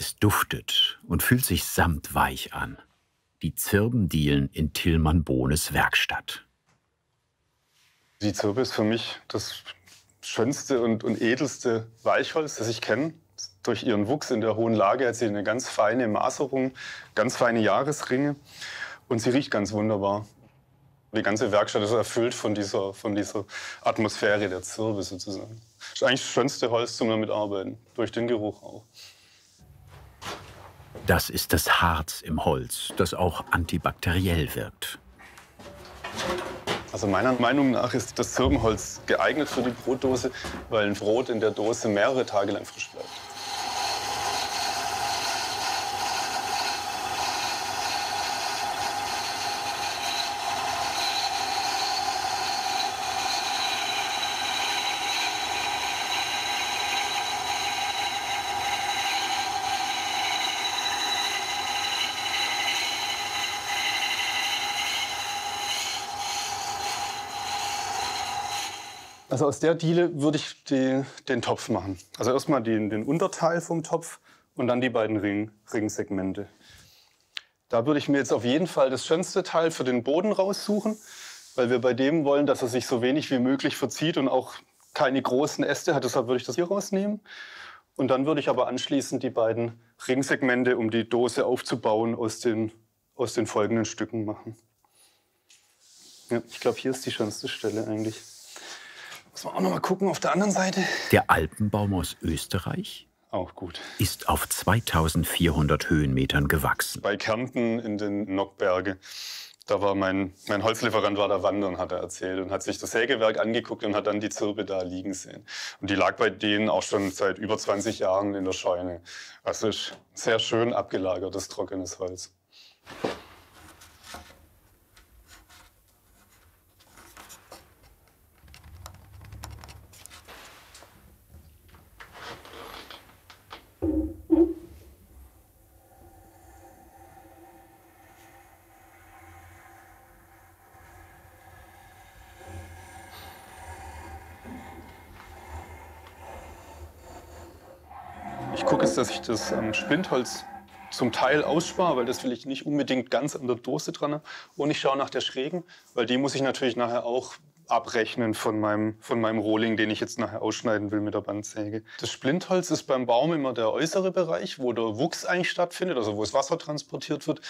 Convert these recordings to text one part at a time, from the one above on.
Es duftet und fühlt sich samtweich an. Die Zirbendielen in Tilmann Bohnes Werkstatt. Die Zirbe ist für mich das schönste und edelste Weichholz, das ich kenne. Durch ihren Wuchs in der hohen Lage hat sie eine ganz feine Maserung, ganz feine Jahresringe. Und sie riecht ganz wunderbar. Die ganze Werkstatt ist erfüllt von dieser Atmosphäre der Zirbe sozusagen. Das ist eigentlich das schönste Holz zum damit arbeiten, durch den Geruch auch. Das ist das Harz im Holz, das auch antibakteriell wirkt. Also meiner Meinung nach ist das Zirbenholz geeignet für die Brotdose, weil ein Brot in der Dose mehrere Tage lang frisch bleibt. Also aus der Diele würde ich den Topf machen. Also erstmal den Unterteil vom Topf und dann die beiden Ringsegmente. Da würde ich mir jetzt auf jeden Fall das schönste Teil für den Boden raussuchen, weil wir bei dem wollen, dass er sich so wenig wie möglich verzieht und auch keine großen Äste hat. Deshalb würde ich das hier rausnehmen. Und dann würde ich aber anschließend die beiden Ringsegmente, um die Dose aufzubauen, aus den folgenden Stücken machen. Ja, ich glaube, hier ist die schönste Stelle eigentlich. Muss man auch noch mal gucken auf der anderen Seite. Der Alpenbaum aus Österreich auch gut. Ist auf 2400 Höhenmetern gewachsen. Bei Kärnten in den Nockbergen, da war mein Holzlieferant war da wandern, hat er erzählt. Und hat sich das Sägewerk angeguckt und hat dann die Zirbe da liegen sehen. Und die lag bei denen auch schon seit über 20 Jahren in der Scheune. Das ist sehr schön abgelagertes, trockenes Holz. Ich gucke jetzt, dass ich das Spindholz zum Teil ausspare, weil das will ich nicht unbedingt ganz an der Dose dran haben. Und ich schaue nach der Schrägen, weil die muss ich natürlich nachher auch abrechnen von meinem Rohling, den ich jetzt nachher ausschneiden will mit der Bandsäge. Das Splintholz ist beim Baum immer der äußere Bereich, wo der Wuchs eigentlich stattfindet, also wo das Wasser transportiert wird.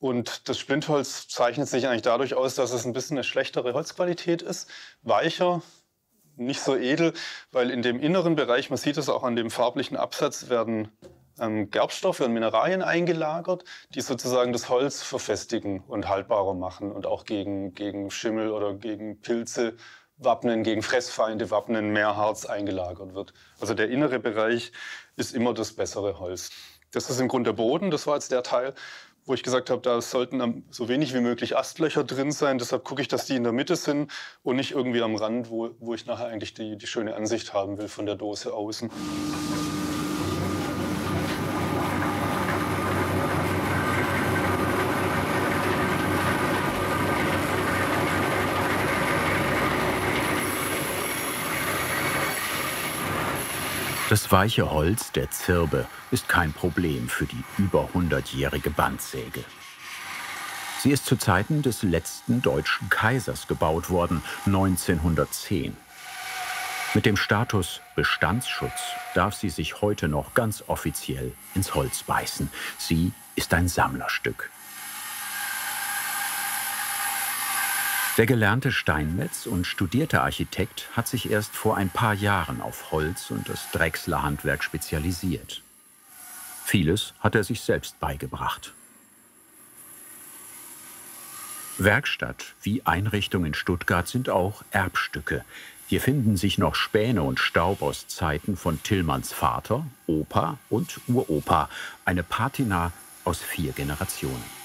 Und das Splintholz zeichnet sich eigentlich dadurch aus, dass es ein bisschen eine schlechtere Holzqualität ist, weicher, nicht so edel, weil in dem inneren Bereich, man sieht es auch an dem farblichen Absatz, werden Gerbstoffe und Mineralien eingelagert, die sozusagen das Holz verfestigen und haltbarer machen und auch gegen Schimmel oder gegen Pilze wappnen, gegen Fressfeinde wappnen, mehr Harz eingelagert wird. Also der innere Bereich ist immer das bessere Holz. Das ist im Grunde der Boden, das war jetzt der Teil, wo ich gesagt habe, da sollten so wenig wie möglich Astlöcher drin sein. Deshalb gucke ich, dass die in der Mitte sind und nicht irgendwie am Rand, wo ich nachher eigentlich die schöne Ansicht haben will von der Dose außen. Das weiche Holz der Zirbe ist kein Problem für die über 100-jährige Bandsäge. Sie ist zu Zeiten des letzten deutschen Kaisers gebaut worden, 1910. Mit dem Status Bestandsschutz darf sie sich heute noch ganz offiziell ins Holz beißen. Sie ist ein Sammlerstück. Der gelernte Steinmetz und studierte Architekt hat sich erst vor ein paar Jahren auf Holz und das Drechsler Handwerk spezialisiert. Vieles hat er sich selbst beigebracht. Werkstatt wie Einrichtung in Stuttgart sind auch Erbstücke. Hier finden sich noch Späne und Staub aus Zeiten von Tillmanns Vater, Opa und Uropa, eine Patina aus 4 Generationen.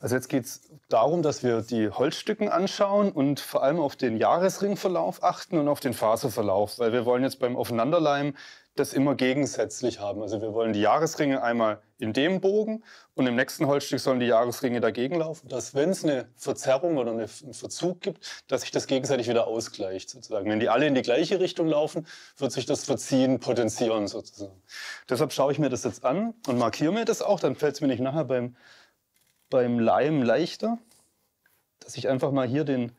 Also jetzt geht es darum, dass wir die Holzstücken anschauen und vor allem auf den Jahresringverlauf achten und auf den Faserverlauf, weil wir wollen jetzt beim Aufeinanderleimen das immer gegensätzlich haben. Also wir wollen die Jahresringe einmal in dem Bogen und im nächsten Holzstück sollen die Jahresringe dagegen laufen, dass wenn es eine Verzerrung oder einen Verzug gibt, dass sich das gegenseitig wieder ausgleicht sozusagen. Wenn die alle in die gleiche Richtung laufen, wird sich das Verziehen potenzieren sozusagen. Deshalb schaue ich mir das jetzt an und markiere mir das auch, dann fällt es mir nicht nachher beim Leim leichter, dass ich einfach mal hier den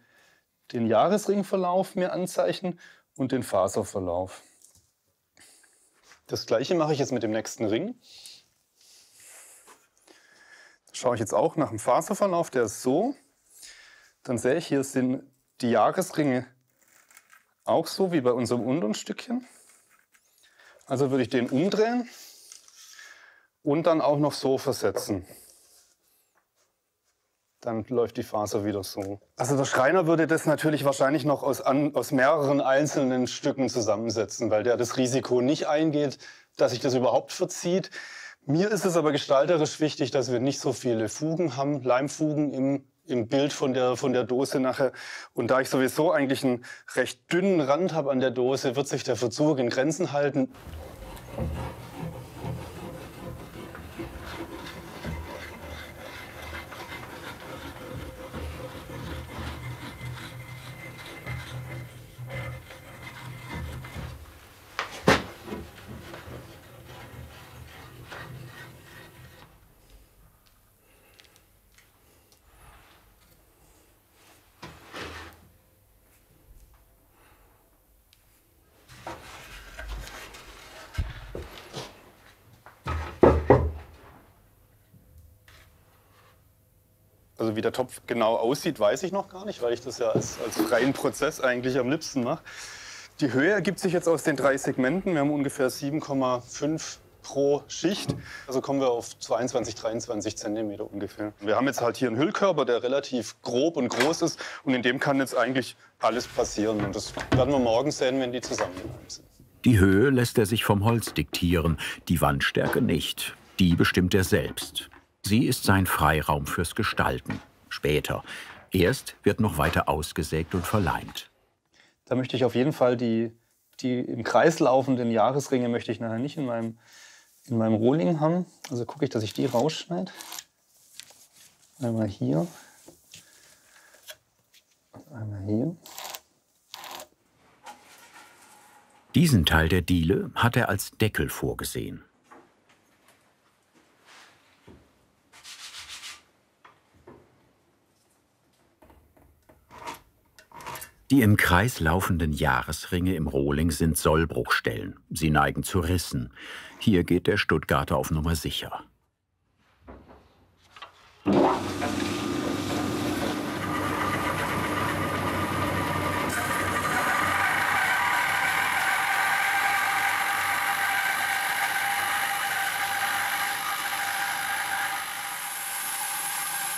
Jahresringverlauf mir anzeichne und den Faserverlauf. Das gleiche mache ich jetzt mit dem nächsten Ring. Schaue ich jetzt auch nach dem Faserverlauf, der ist so. Dann sehe ich, hier sind die Jahresringe auch so wie bei unserem unteren Stückchen. Also würde ich den umdrehen und dann auch noch so versetzen. Dann läuft die Faser wieder so. Also der Schreiner würde das natürlich wahrscheinlich noch aus mehreren einzelnen Stücken zusammensetzen, weil der das Risiko nicht eingeht, dass sich das überhaupt verzieht. Mir ist es aber gestalterisch wichtig, dass wir nicht so viele Fugen haben, Leimfugen im Bild von der Dose nachher. Und da ich sowieso eigentlich einen recht dünnen Rand habe an der Dose, wird sich der Verzug in Grenzen halten. Also wie der Topf genau aussieht, weiß ich noch gar nicht, weil ich das ja als freien Prozess eigentlich am liebsten mache. Die Höhe ergibt sich jetzt aus den 3 Segmenten. Wir haben ungefähr 7,5 pro Schicht. Also kommen wir auf 22, 23 cm ungefähr. Wir haben jetzt halt hier einen Hüllkörper, der relativ grob und groß ist. Und in dem kann jetzt eigentlich alles passieren. Und das werden wir morgen sehen, wenn die zusammengenommen sind. Die Höhe lässt er sich vom Holz diktieren, die Wandstärke nicht. Die bestimmt er selbst. Sie ist sein Freiraum fürs Gestalten. Später. Erst wird noch weiter ausgesägt und verleimt. Da möchte ich auf jeden Fall die im Kreis laufenden Jahresringe möchte ich nachher nicht in meinem Rohling haben. Also gucke ich, dass ich die rausschneide. Einmal hier. Und einmal hier. Diesen Teil der Diele hat er als Deckel vorgesehen. Die im Kreis laufenden Jahresringe im Rohling sind Sollbruchstellen. Sie neigen zu Rissen. Hier geht der Stuttgarter auf Nummer sicher.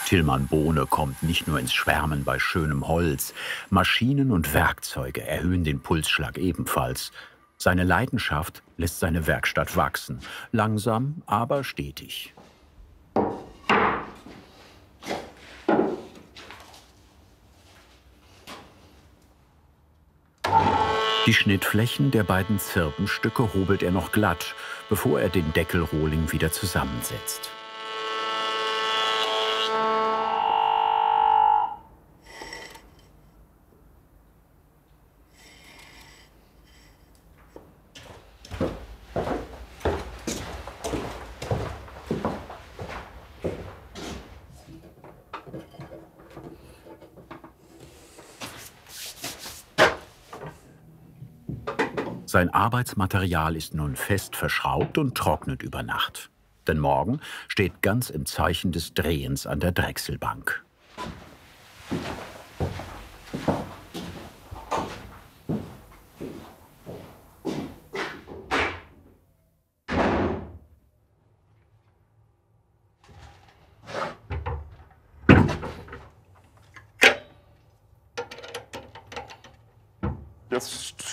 Tilmann Bohne kommt nicht nur ins Schwärmen bei schönem Holz. Maschinen und Werkzeuge erhöhen den Pulsschlag ebenfalls. Seine Leidenschaft lässt seine Werkstatt wachsen. Langsam, aber stetig. Die Schnittflächen der beiden Zirbenstücke hobelt er noch glatt, bevor er den Deckelrohling wieder zusammensetzt. Sein Arbeitsmaterial ist nun fest verschraubt und trocknet über Nacht. Denn morgen steht ganz im Zeichen des Drehens an der Drechselbank.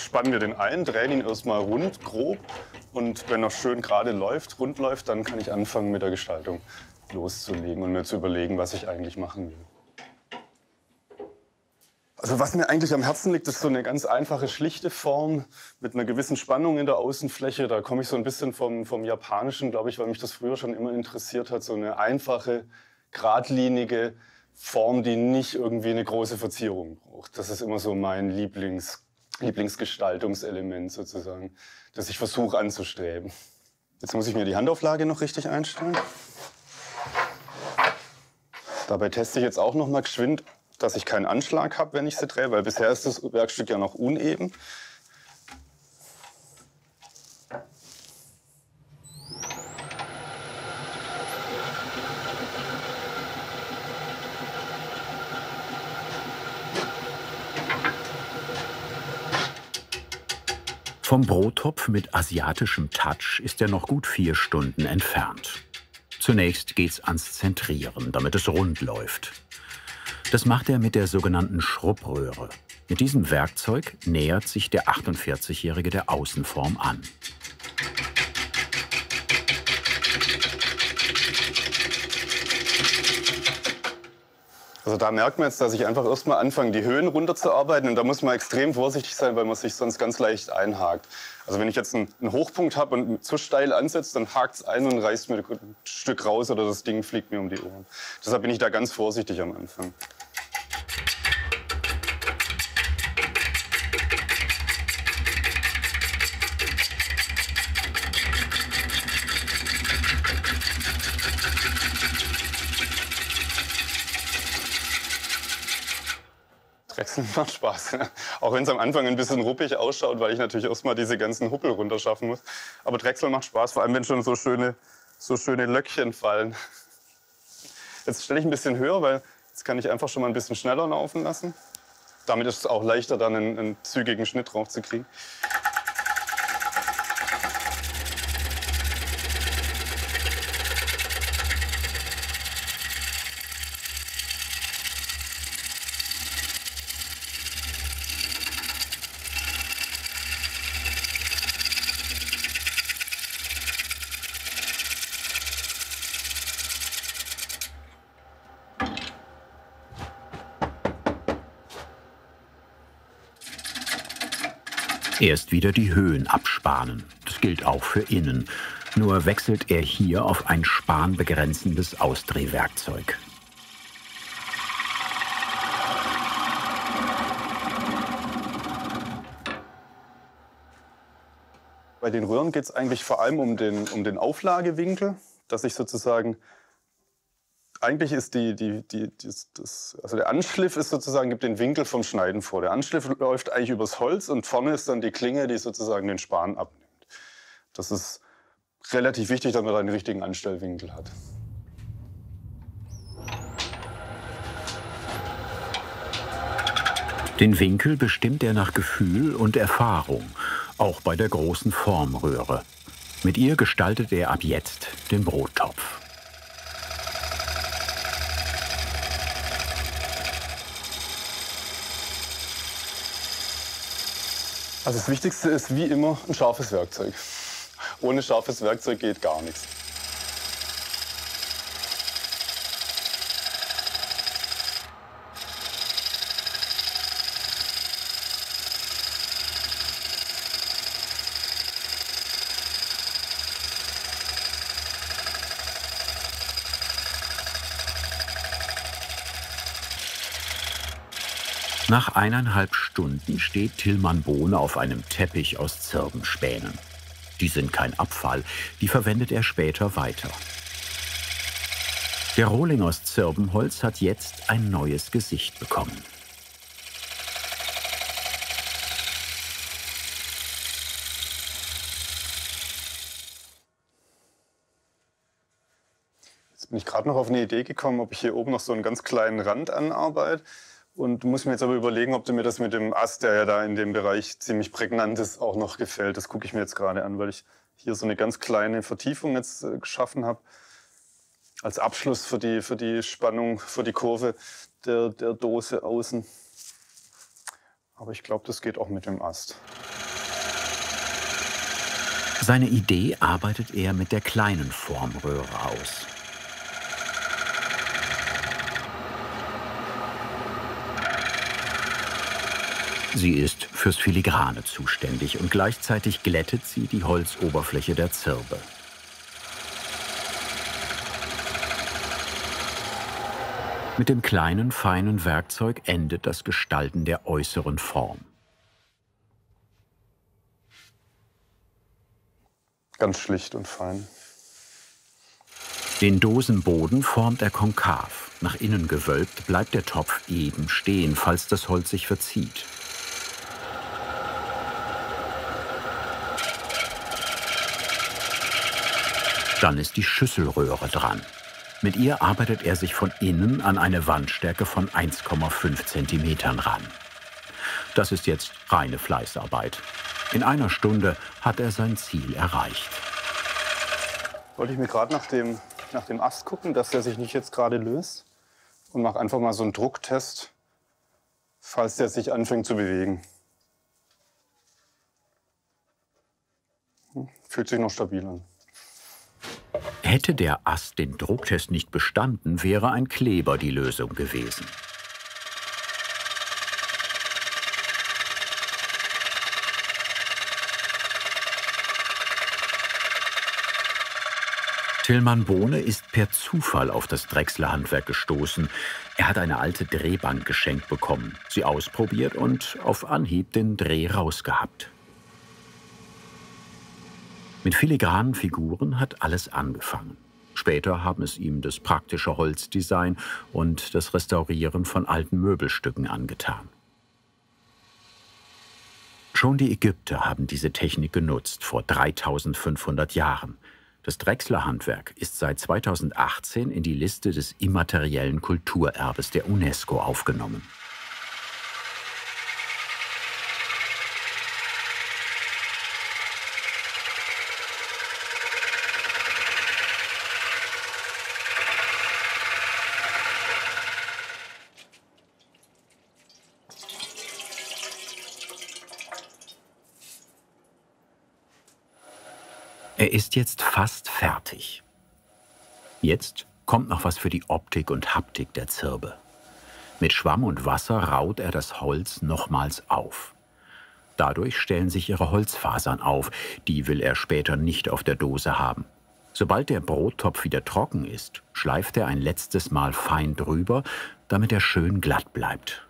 Spannen wir den ein, drehen ihn erstmal rund, grob, und wenn er schön gerade läuft, rund läuft, dann kann ich anfangen mit der Gestaltung. loszulegen und mir zu überlegen, was ich eigentlich machen will. Also was mir eigentlich am Herzen liegt, ist so eine ganz einfache, schlichte Form mit einer gewissen Spannung in der Außenfläche. Da komme ich so ein bisschen vom Japanischen, glaube ich, weil mich das früher schon immer interessiert hat. So eine einfache, geradlinige Form, die nicht irgendwie eine große Verzierung braucht. Das ist immer so mein Lieblingsgestaltungselement sozusagen, das ich versuche anzustreben. Jetzt muss ich mir die Handauflage noch richtig einstellen. Dabei teste ich jetzt auch noch mal geschwind, dass ich keinen Anschlag habe, wenn ich sie drehe, weil bisher ist das Werkstück ja noch uneben. Vom Brottopf mit asiatischem Touch ist er noch gut 4 Stunden entfernt. Zunächst geht's ans Zentrieren, damit es rund läuft. Das macht er mit der sogenannten Schruppröhre. Mit diesem Werkzeug nähert sich der 48-Jährige der Außenform an. Also da merkt man jetzt, dass ich einfach erstmal anfange, die Höhen runterzuarbeiten. Und da muss man extrem vorsichtig sein, weil man sich sonst ganz leicht einhakt. Also wenn ich jetzt einen Hochpunkt habe und zu steil ansetze, dann hakt es ein und reißt mir ein Stück raus oder das Ding fliegt mir um die Ohren. Deshalb bin ich da ganz vorsichtig am Anfang. Drechseln macht Spaß. Auch wenn es am Anfang ein bisschen ruppig ausschaut, weil ich natürlich erstmal diese ganzen Huppel runterschaffen muss. Aber Drechseln macht Spaß, vor allem wenn schon so schöne Löckchen fallen. Jetzt stelle ich ein bisschen höher, weil jetzt kann ich einfach schon mal ein bisschen schneller laufen lassen. Damit ist es auch leichter, dann einen zügigen Schnitt drauf zu kriegen. Erst wieder die Höhen abspannen. Das gilt auch für innen. Nur wechselt er hier auf ein spanbegrenzendes Ausdrehwerkzeug. Bei den Röhren geht es eigentlich vor allem um den Auflagewinkel, dass ich sozusagen eigentlich ist also der Anschliff ist sozusagen, gibt den Winkel vom Schneiden vor. Der Anschliff läuft eigentlich übers Holz und vorne ist dann die Klinge, die sozusagen den Span abnimmt. Das ist relativ wichtig, dass man da den richtigen Anstellwinkel hat. Den Winkel bestimmt er nach Gefühl und Erfahrung, auch bei der großen Formröhre. Mit ihr gestaltet er ab jetzt den Brottopf. Also das Wichtigste ist wie immer ein scharfes Werkzeug. Ohne scharfes Werkzeug geht gar nichts. Nach 1,5 Stunden steht Tilmann Bohne auf einem Teppich aus Zirbenspänen. Die sind kein Abfall, die verwendet er später weiter. Der Rohling aus Zirbenholz hat jetzt ein neues Gesicht bekommen. Jetzt bin ich gerade noch auf eine Idee gekommen, ob ich hier oben noch so einen ganz kleinen Rand anarbeite. Und muss mir jetzt aber überlegen, ob mir das mit dem Ast, der ja da in dem Bereich ziemlich prägnant ist, auch noch gefällt. Das gucke ich mir jetzt gerade an, weil ich hier so eine ganz kleine Vertiefung jetzt geschaffen habe. Als Abschluss für die Spannung, für die Kurve der Dose außen. Aber ich glaube, das geht auch mit dem Ast. Seine Idee arbeitet er mit der kleinen Formröhre aus. Sie ist fürs Filigrane zuständig und gleichzeitig glättet sie die Holzoberfläche der Zirbe. Mit dem kleinen, feinen Werkzeug endet das Gestalten der äußeren Form. Ganz schlicht und fein. Den Dosenboden formt er konkav. Nach innen gewölbt bleibt der Topf eben stehen, falls das Holz sich verzieht. Dann ist die Schüsselröhre dran. Mit ihr arbeitet er sich von innen an eine Wandstärke von 1,5 cm ran. Das ist jetzt reine Fleißarbeit. In einer Stunde hat er sein Ziel erreicht. Wollte ich mir gerade nach dem Ast gucken, dass der sich nicht jetzt gerade löst. Und mache einfach mal so einen Drucktest, falls der sich anfängt zu bewegen. Fühlt sich noch stabil an. Hätte der Ast den Drucktest nicht bestanden, wäre ein Kleber die Lösung gewesen. Tilmann Bohne ist per Zufall auf das Drechsler Handwerk gestoßen. Er hat eine alte Drehbank geschenkt bekommen, sie ausprobiert und auf Anhieb den Dreh rausgehabt. Mit filigranen Figuren hat alles angefangen. Später haben es ihm das praktische Holzdesign und das Restaurieren von alten Möbelstücken angetan. Schon die Ägypter haben diese Technik genutzt, vor 3500 Jahren. Das Drechsler Handwerk ist seit 2018 in die Liste des immateriellen Kulturerbes der UNESCO aufgenommen. Er ist jetzt fast fertig. Jetzt kommt noch was für die Optik und Haptik der Zirbe. Mit Schwamm und Wasser raut er das Holz nochmals auf. Dadurch stellen sich ihre Holzfasern auf, die will er später nicht auf der Dose haben. Sobald der Brottopf wieder trocken ist, schleift er ein letztes Mal fein drüber, damit er schön glatt bleibt.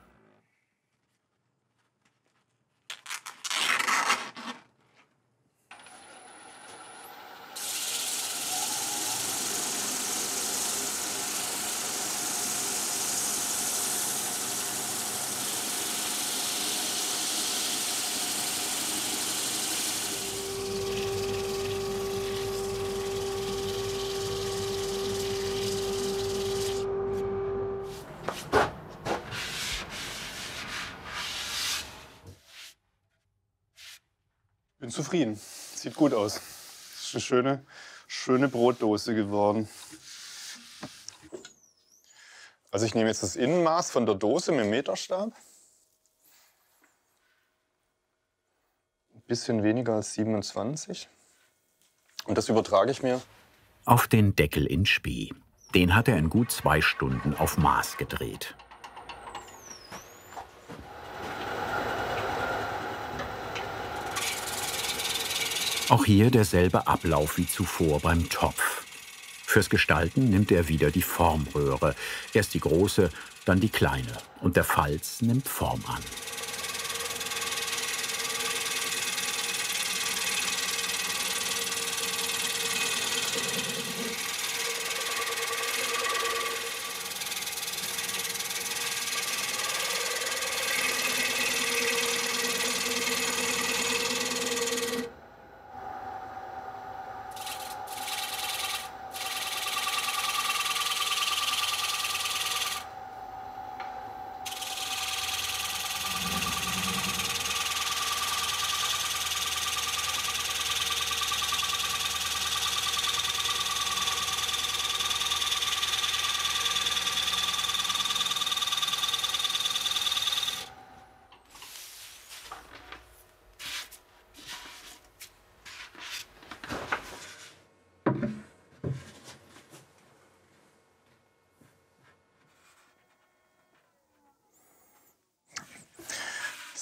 Zufrieden. Sieht gut aus. Ist eine schöne Brotdose geworden. Also ich nehme jetzt das Innenmaß von der Dose mit dem Meterstab. Ein bisschen weniger als 27. Und das übertrage ich mir. Auf den Deckel in Spee. Den hat er in gut 2 Stunden auf Maß gedreht. Auch hier derselbe Ablauf wie zuvor beim Topf. Fürs Gestalten nimmt er wieder die Formröhre. Erst die große, dann die kleine. Und der Falz nimmt Form an.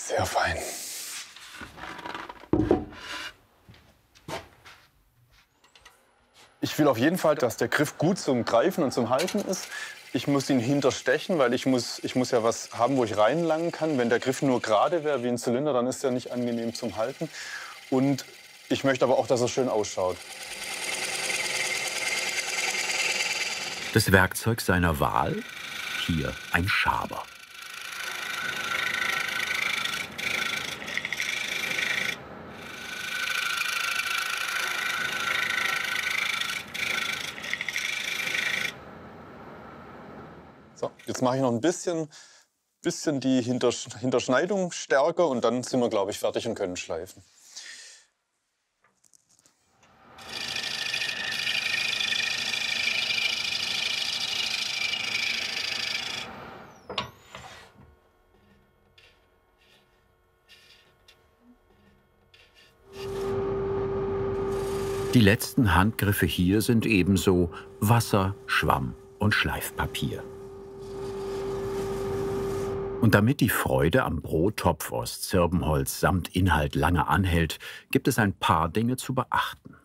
Sehr fein. Ich will auf jeden Fall, dass der Griff gut zum Greifen und zum Halten ist. Ich muss ihn hinterstechen, weil ich muss ja was haben, wo ich reinlangen kann. Wenn der Griff nur gerade wäre wie ein Zylinder, dann ist er nicht angenehm zum Halten. Und ich möchte aber auch, dass er schön ausschaut. Das Werkzeug seiner Wahl? Hier ein Schaber. So, jetzt mache ich noch ein bisschen die Hinterschneidung stärker und dann sind wir, glaube ich, fertig und können schleifen. Die letzten Handgriffe hier sind ebenso Wasser, Schwamm und Schleifpapier. Und damit die Freude am Brottopf aus Zirbenholz samt Inhalt lange anhält, gibt es ein paar Dinge zu beachten.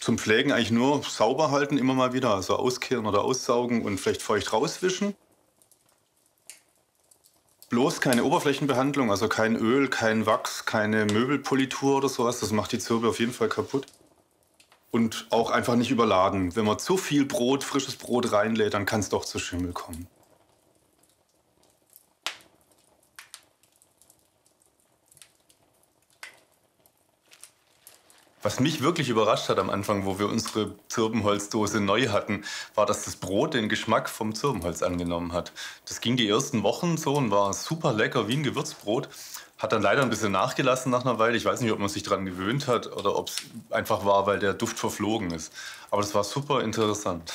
Zum Pflegen eigentlich nur sauber halten, immer mal wieder. Also auskehren oder aussaugen und vielleicht feucht rauswischen. Bloß keine Oberflächenbehandlung, also kein Öl, kein Wachs, keine Möbelpolitur oder sowas. Das macht die Zirbe auf jeden Fall kaputt. Und auch einfach nicht überladen. Wenn man zu viel Brot, frisches Brot reinlädt, dann kann es doch zu Schimmel kommen. Was mich wirklich überrascht hat am Anfang, wo wir unsere Zirbenholzdose neu hatten, war, dass das Brot den Geschmack vom Zirbenholz angenommen hat. Das ging die ersten Wochen so und war super lecker, wie ein Gewürzbrot. Hat dann leider ein bisschen nachgelassen nach einer Weile. Ich weiß nicht, ob man sich daran gewöhnt hat oder ob es einfach war, weil der Duft verflogen ist. Aber das war super interessant.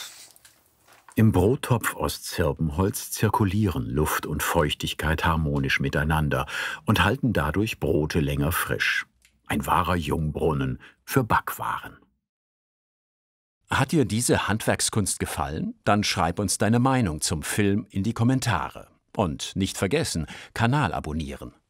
Im Brottopf aus Zirbenholz zirkulieren Luft und Feuchtigkeit harmonisch miteinander und halten dadurch Brote länger frisch. Ein wahrer Jungbrunnen für Backwaren. Hat dir diese Handwerkskunst gefallen? Dann schreib uns deine Meinung zum Film in die Kommentare. Und nicht vergessen, Kanal abonnieren.